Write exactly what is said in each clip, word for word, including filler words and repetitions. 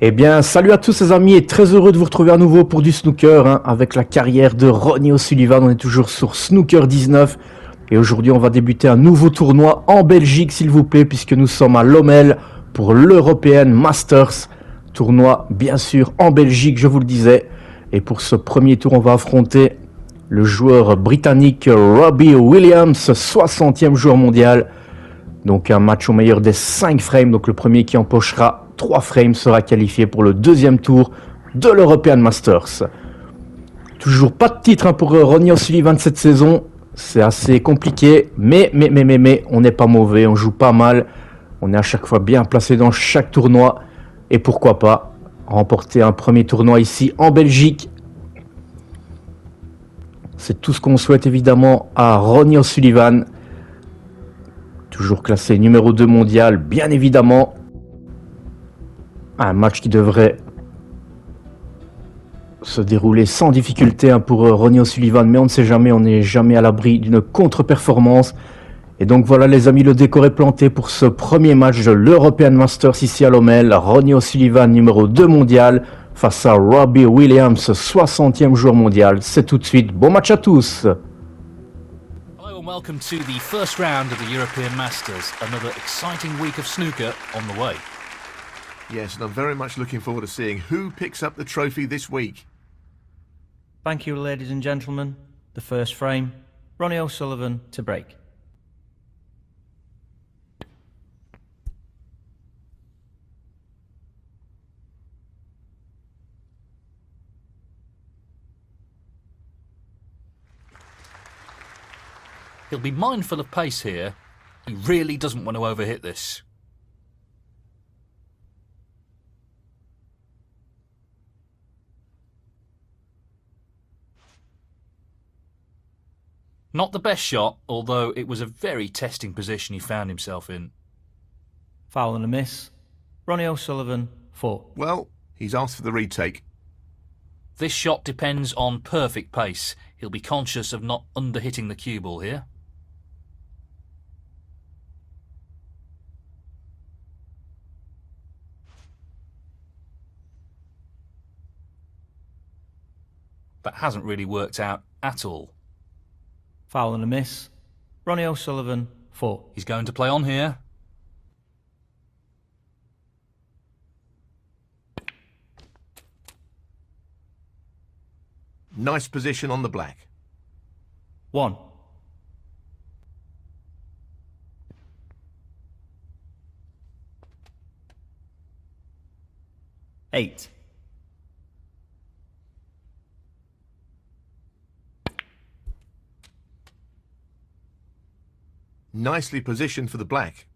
Eh bien, salut à tous les amis et très heureux de vous retrouver à nouveau pour du snooker hein, avec la carrière de Ronnie O'Sullivan. On est toujours sur Snooker dix-neuf et aujourd'hui on va débuter un nouveau tournoi en Belgique s'il vous plaît, puisque nous sommes à Lommel pour l'European Masters. Tournoi bien sûr en Belgique, je vous le disais. Et pour ce premier tour, on va affronter le joueur britannique Robbie Williams, soixantième joueur mondial. Donc un match au meilleur des cinq frames, donc le premier qui empochera trois frames sera qualifié pour le deuxième tour de l'European Masters. Toujours pas de titre hein, pour Ronnie O'Sullivan cette saison. C'est assez compliqué, mais, mais, mais, mais, mais, on n'est pas mauvais, on joue pas mal. On est à chaque fois bien placé dans chaque tournoi. Et pourquoi pas remporter un premier tournoi ici en Belgique. C'est tout ce qu'on souhaite évidemment à Ronnie O'Sullivan. Toujours classé numéro deux mondial, bien évidemment. Un match qui devrait se dérouler sans difficulté pour Ronnie O'Sullivan, mais on ne sait jamais, on n'est jamais à l'abri d'une contre-performance. Et donc voilà les amis, le décor est planté pour ce premier match de l'European Masters ici à Lommel. Ronnie O'Sullivan, numéro deux mondial, face à Robbie Williams, soixantième joueur mondial. C'est tout de suite, bon match à tous. Hello and welcome to the first round of the European Masters. Another exciting week of snooker on the way. Yes, and I'm very much looking forward to seeing who picks up the trophy this week. Thank you, ladies and gentlemen. The first frame, Ronnie O'Sullivan to break. He'll be mindful of pace here. He really doesn't want to overhit this. Not the best shot, although it was a very testing position he found himself in. Foul and a miss. Ronnie O'Sullivan, four. Well, he's asked for the retake. This shot depends on perfect pace. He'll be conscious of not underhitting the cue ball here. That hasn't really worked out at all. Foul and a miss. Ronnie O'Sullivan, four. He's going to play on here. Nice position on the black. One. Eight. Nicely positioned for the black.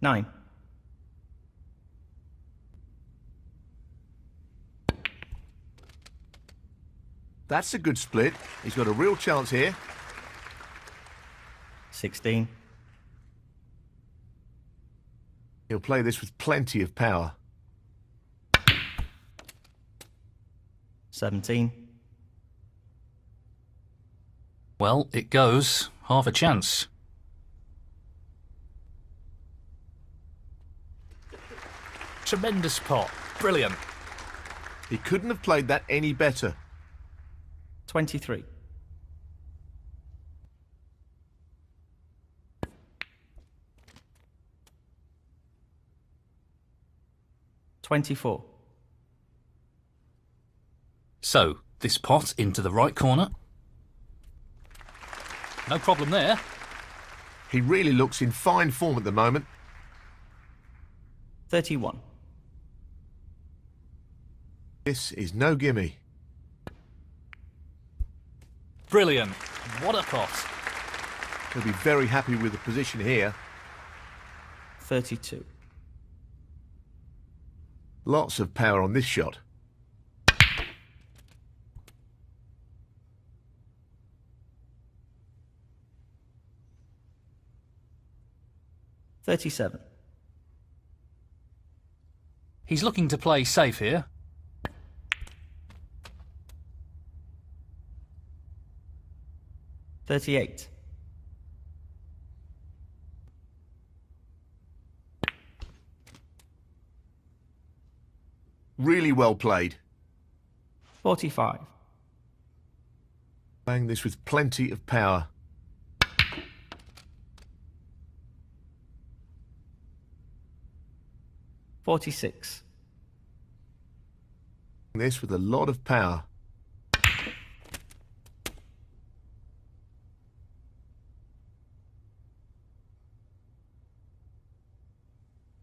Nine. That's a good split. He's got a real chance here. Sixteen. He'll play this with plenty of power. Seventeen. Well, it goes. Half a chance. Tremendous pot. Brilliant. He couldn't have played that any better. twenty-three. twenty-four. So, this pot into the right corner. No problem there. He really looks in fine form at the moment. thirty-one. This is no gimme. Brilliant. What a pot. He'll be very happy with the position here. thirty-two. Lots of power on this shot. thirty-seven. He's looking to play safe here. thirty-eight. Really well played. forty-five. Playing this with plenty of power. forty-six. This with a lot of power.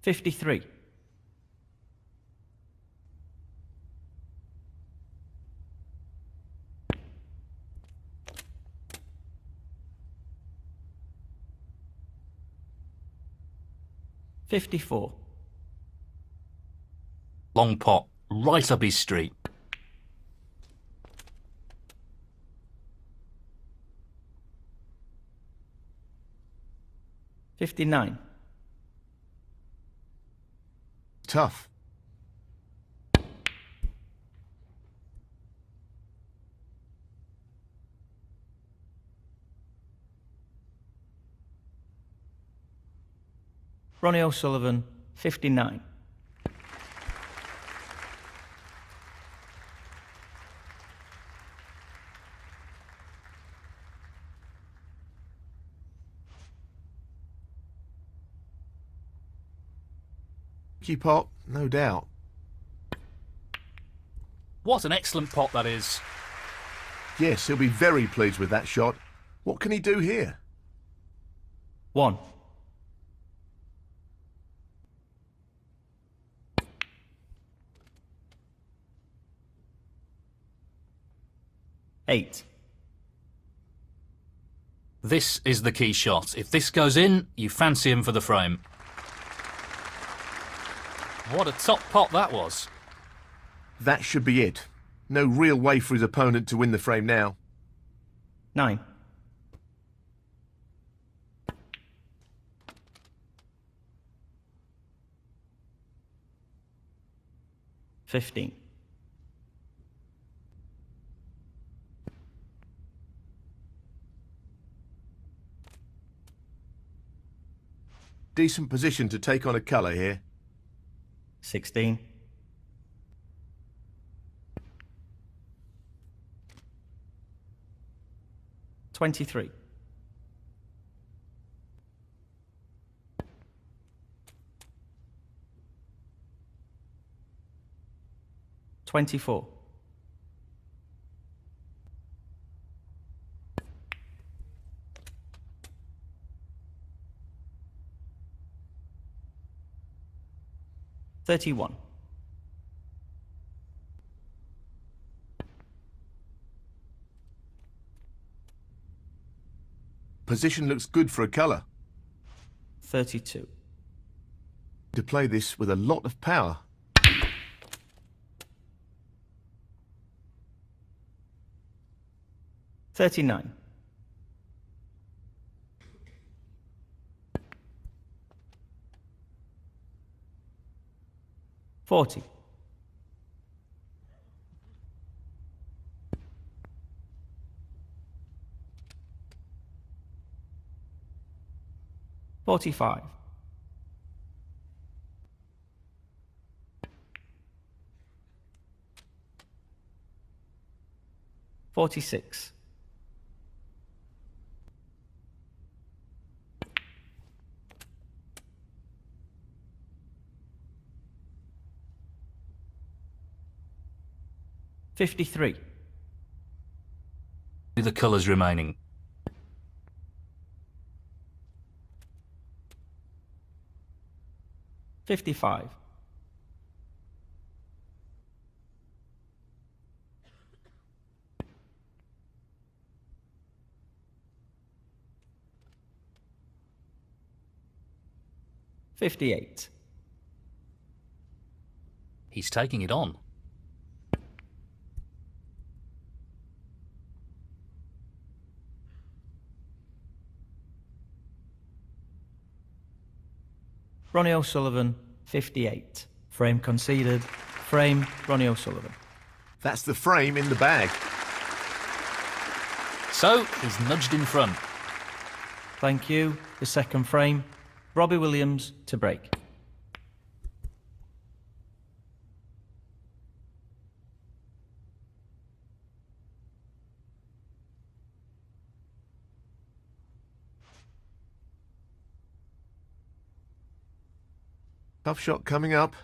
fifty-three. fifty-four. Long pot, right up his street. fifty-nine. Tough. Ronnie O'Sullivan, fifty-nine. Tricky pot, no doubt. What an excellent pot that is. Yes, he'll be very pleased with that shot. What can he do here? One. Eight. This is the key shot. If this goes in, you fancy him for the frame. What a top pot that was. That should be it. No real way for his opponent to win the frame now. Nine. Fifteen. Decent position to take on a colour here. sixteen. twenty-three. twenty-four. thirty-one. Position looks good for a colour. thirty-two. To play this with a lot of power. thirty-nine. forty. forty-five. forty-six. fifty-three. The colours remaining. fifty-five. fifty-eight. He's taking it on. Ronnie O'Sullivan, fifty-eight. Frame conceded. Frame, Ronnie O'Sullivan. That's the frame in the bag. So, he's nudged in front. Thank you. The second frame. Robbie Williams to break. Tough shot coming up.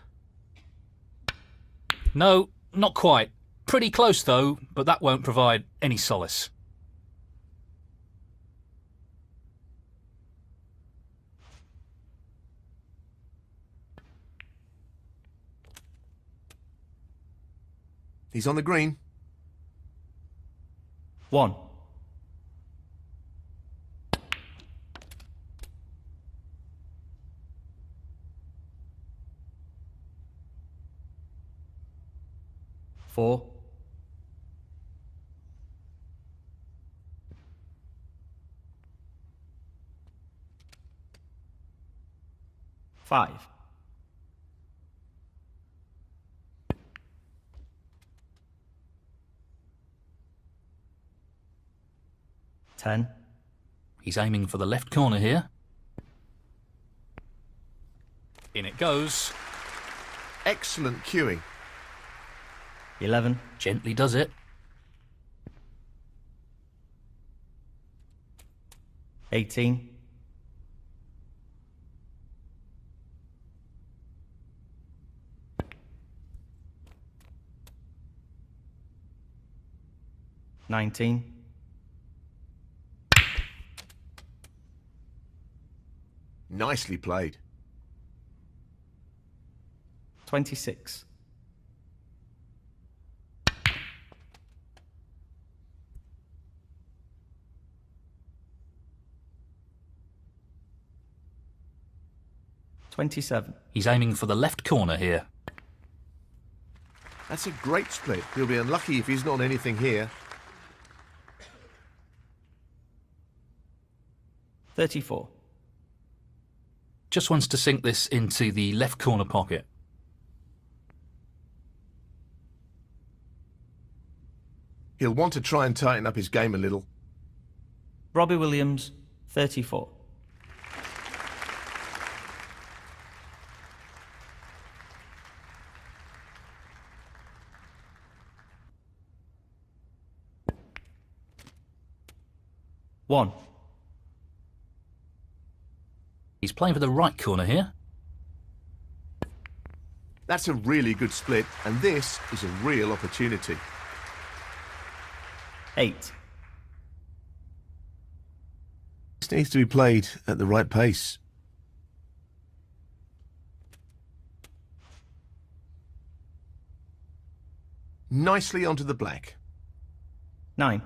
No, not quite. Pretty close though, but that won't provide any solace. He's on the green. One. Four. Five. Ten. He's aiming for the left corner here. In it goes. Excellent cueing. Eleven. Gently does it. Eighteen. Nineteen. Nicely played. Twenty-six. Twenty-seven. He's aiming for the left corner here. That's a great split. He'll be unlucky if he's not on anything here. Thirty-four. Just wants to sink this into the left corner pocket. He'll want to try and tighten up his game a little. Robbie Williams, thirty-four. One. He's playing for the right corner here. That's a really good split, and this is a real opportunity. Eight. This needs to be played at the right pace. Nicely onto the black. Nine.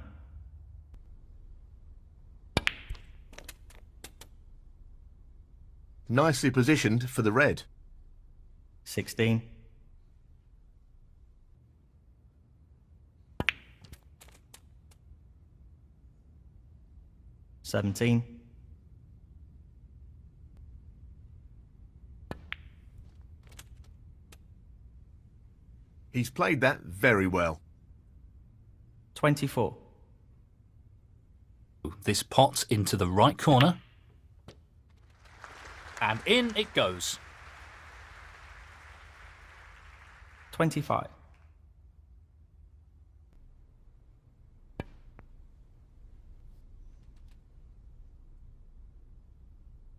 Nicely positioned for the red. Sixteen. Seventeen. He's played that very well. Twenty-four. This pot into the right corner. And in it goes. Twenty-five.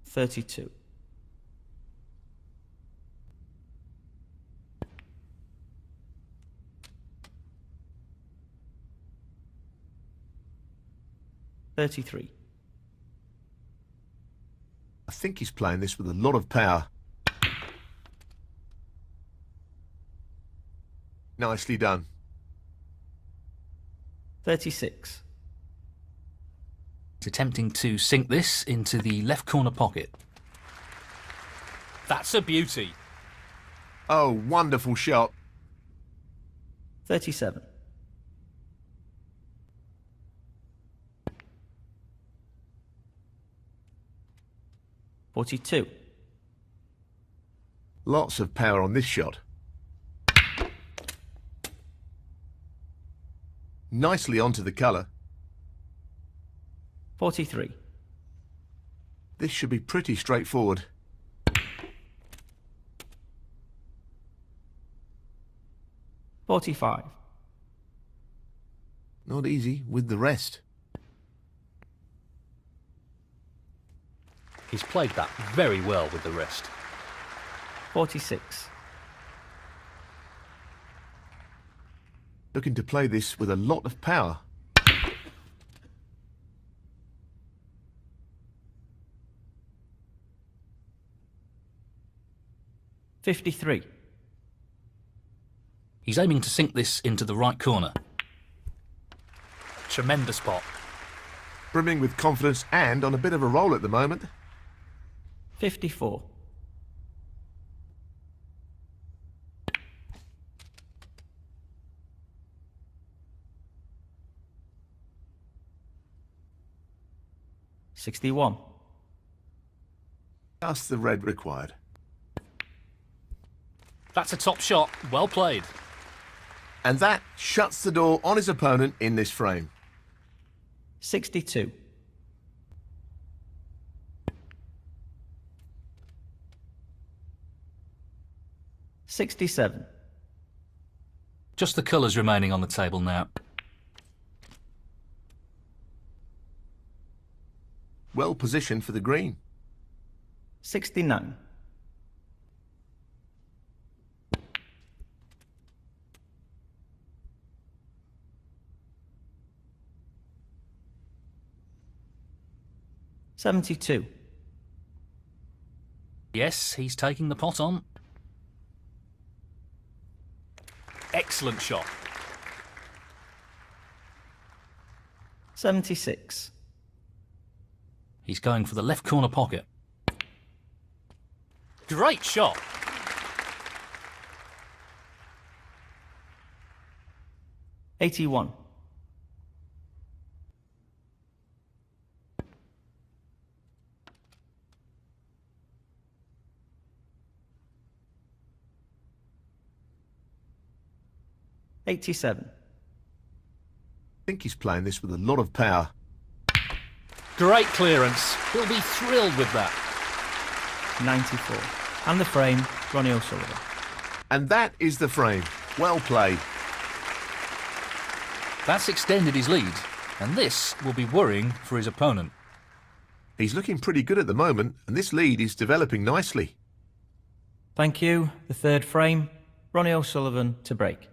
Thirty-two. Thirty-three. I think he's playing this with a lot of power. Nicely done. thirty-six. He's attempting to sink this into the left corner pocket. That's a beauty. Oh, wonderful shot. thirty-seven. forty-two. Lots of power on this shot. Nicely onto the colour. forty-three. This should be pretty straightforward. forty-five. Not easy with the rest. He's played that very well with the rest. forty-six. Looking to play this with a lot of power. fifty-three. He's aiming to sink this into the right corner. Tremendous pot. Brimming with confidence and on a bit of a roll at the moment. fifty-four. sixty-one. That's the red required. That's a top shot. Well played. And that shuts the door on his opponent in this frame. sixty-two. sixty-seven. Just the colours remaining on the table now. Well positioned for the green. sixty-nine. seventy-two. Yes, he's taking the pot on. Excellent shot. seventy-six. He's going for the left corner pocket. Great shot. eighty-one. eighty-seven. I think he's playing this with a lot of power. Great clearance. He'll be thrilled with that. ninety-four. And the frame, Ronnie O'Sullivan. And that is the frame. Well played. That's extended his lead, and this will be worrying for his opponent. He's looking pretty good at the moment, and this lead is developing nicely. Thank you. The third frame, Ronnie O'Sullivan to break.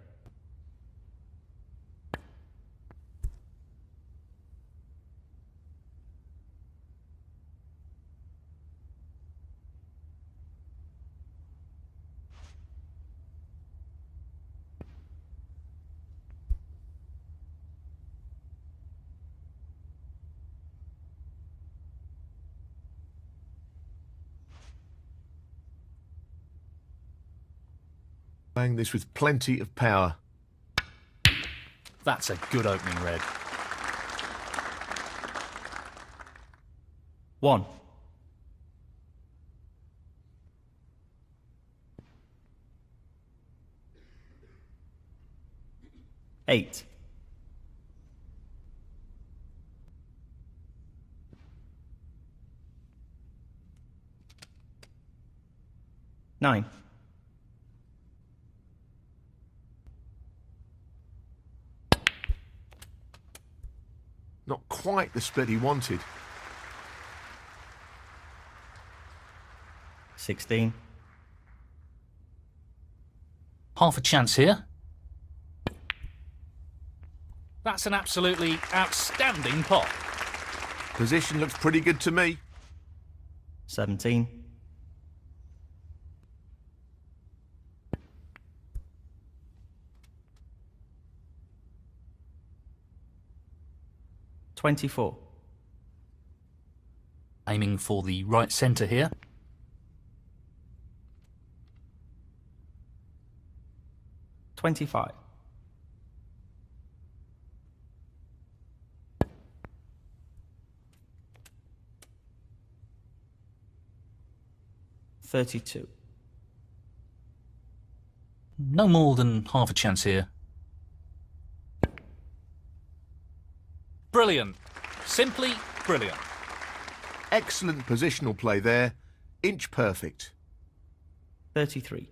Playing this with plenty of power. That's a good opening red. One. Eight. Nine. Not quite the split he wanted. sixteen. Half a chance here. That's an absolutely outstanding pot. Position looks pretty good to me. seventeen. twenty-four. Aiming for the right centre here. twenty-five. thirty-two. No more than half a chance here. Brilliant. Simply brilliant. Excellent positional play there. Inch perfect. thirty-three.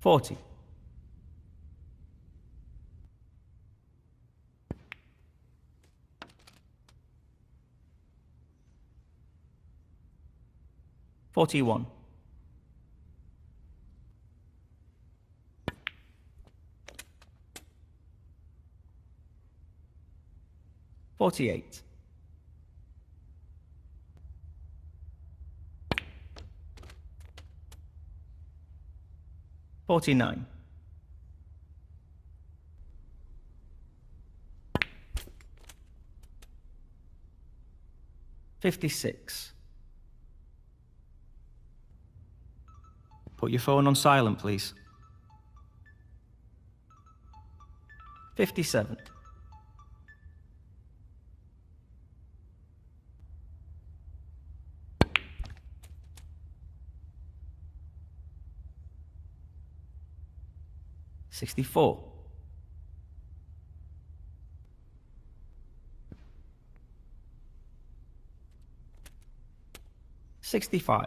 forty. forty-one. forty-eight. forty-nine. fifty-six. Put your phone on silent, please. fifty-seven. sixty-four. sixty-five.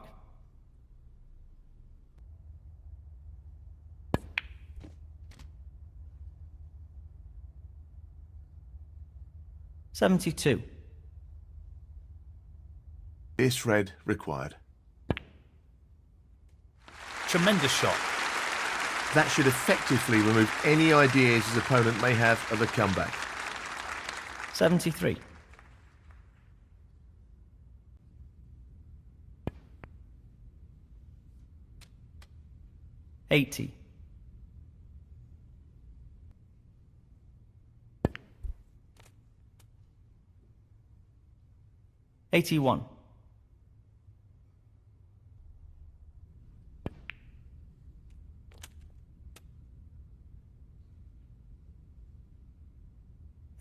seventy-two. Ace red required. Tremendous shot. That should effectively remove any ideas his opponent may have of a comeback. seventy-three. eighty. eighty-one.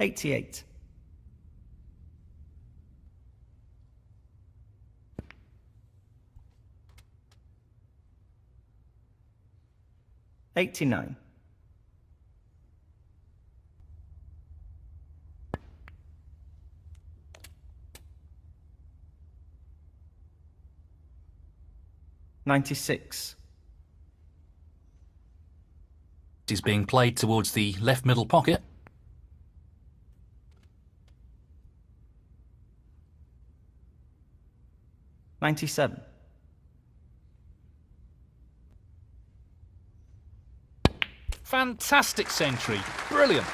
eighty-eight. eighty-nine. ninety-six. It is being played towards the left middle pocket. ninety-seven. Fantastic century. Brilliant. one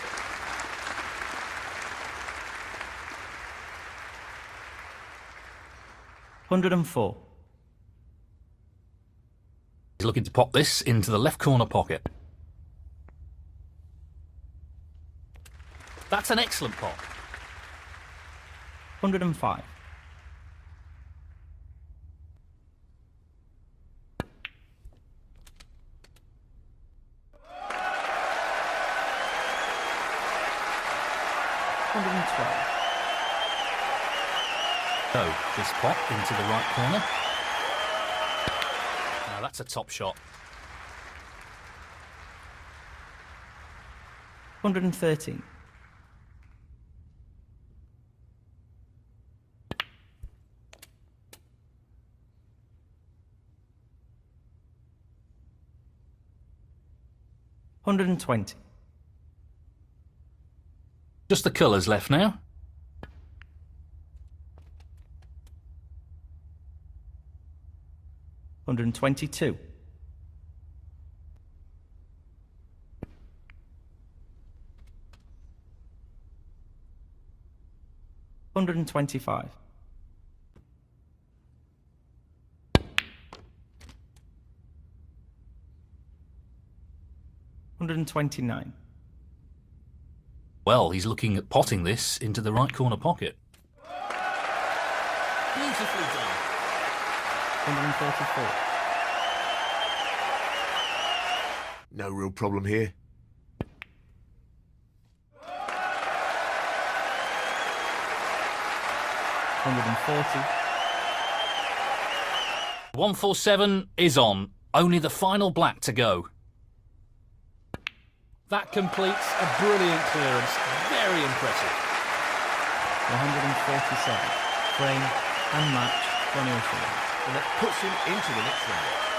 hundred and four. He's looking to pop this into the left corner pocket. That's an excellent pop. one hundred and five. So, this pop into the right corner. Now that's a top shot. one hundred and thirteen. one hundred and twenty. Just the colours left now. one hundred and twenty-two. one hundred and twenty-five. one hundred and twenty-nine. Well, he's looking at potting this into the right corner pocket. Beautifully done. one hundred and thirty-four. No real problem here. one hundred and forty. one forty-seven is on. Only the final black to go. That completes a brilliant clearance. Very impressive. one hundred and forty-seven. Frame and match. Ronnie O'Sullivan. And that puts him into the next round.